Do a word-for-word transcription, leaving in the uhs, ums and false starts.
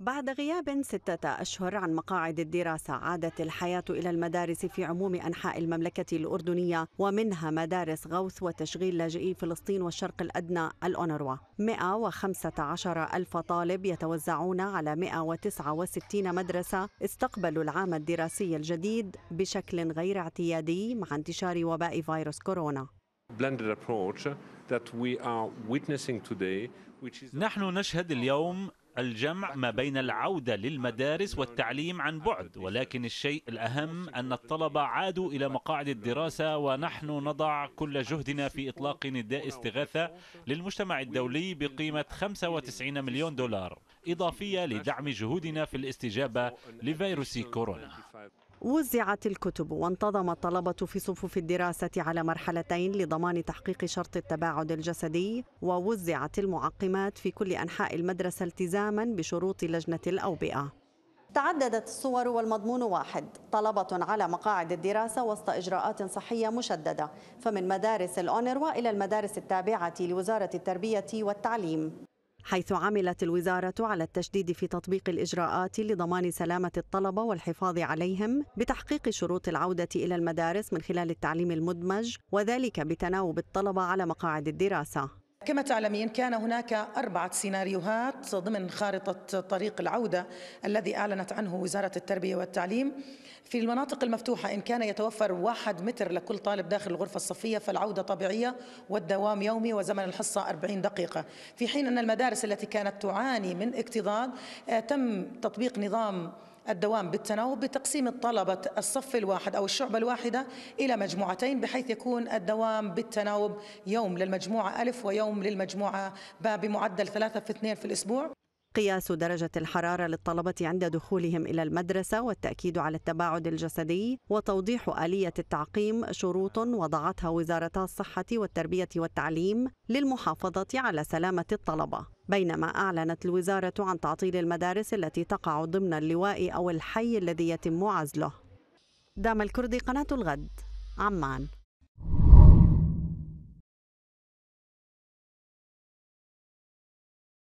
بعد غياب ستة أشهر عن مقاعد الدراسة، عادت الحياة إلى المدارس في عموم أنحاء المملكة الأردنية، ومنها مدارس غوث وتشغيل لاجئي فلسطين والشرق الأدنى الأونروا. مئة وخمسة عشر ألف طالب يتوزعون على مئة وتسعة وستين مدرسة استقبلوا العام الدراسي الجديد بشكل غير اعتيادي مع انتشار وباء فيروس كورونا. نحن نشهد اليوم الجمع ما بين العودة للمدارس والتعليم عن بعد، ولكن الشيء الأهم أن الطلبة عادوا إلى مقاعد الدراسة، ونحن نضع كل جهدنا في إطلاق نداء استغاثة للمجتمع الدولي بقيمة خمسة وتسعين مليون دولار إضافية لدعم جهودنا في الاستجابة لفيروس كورونا. وزعت الكتب وانتظم الطلبة في صفوف الدراسة على مرحلتين لضمان تحقيق شرط التباعد الجسدي، ووزعت المعقمات في كل أنحاء المدرسة التزاما بشروط لجنة الأوبئة. تعددت الصور والمضمون واحد، طلبة على مقاعد الدراسة وسط إجراءات صحية مشددة، فمن مدارس الأونروا إلى المدارس التابعة لوزارة التربية والتعليم، حيث عملت الوزارة على التشديد في تطبيق الإجراءات لضمان سلامة الطلبة والحفاظ عليهم بتحقيق شروط العودة إلى المدارس من خلال التعليم المدمج، وذلك بتناوب الطلبة على مقاعد الدراسة. كما تعلمين كان هناك أربعة سيناريوهات ضمن خارطة طريق العودة الذي أعلنت عنه وزارة التربية والتعليم. في المناطق المفتوحة إن كان يتوفر واحد متر لكل طالب داخل الغرفة الصفية فالعودة طبيعية والدوام يومي وزمن الحصة أربعين دقيقة، في حين أن المدارس التي كانت تعاني من اكتظاظ تم تطبيق نظام الدوام بالتناوب بتقسيم الطلبة الصف الواحد أو الشعبة الواحدة إلى مجموعتين، بحيث يكون الدوام بالتناوب يوم للمجموعة ألف ويوم للمجموعة باء بمعدل ثلاثة في اثنين في الأسبوع. قياس درجة الحرارة للطلبة عند دخولهم إلى المدرسة والتأكيد على التباعد الجسدي وتوضيح آلية التعقيم شروط وضعتها وزارتا الصحة والتربية والتعليم للمحافظة على سلامة الطلبة، بينما أعلنت الوزارة عن تعطيل المدارس التي تقع ضمن اللواء أو الحي الذي يتم عزله. دام الكرد، قناة الغد، عمان.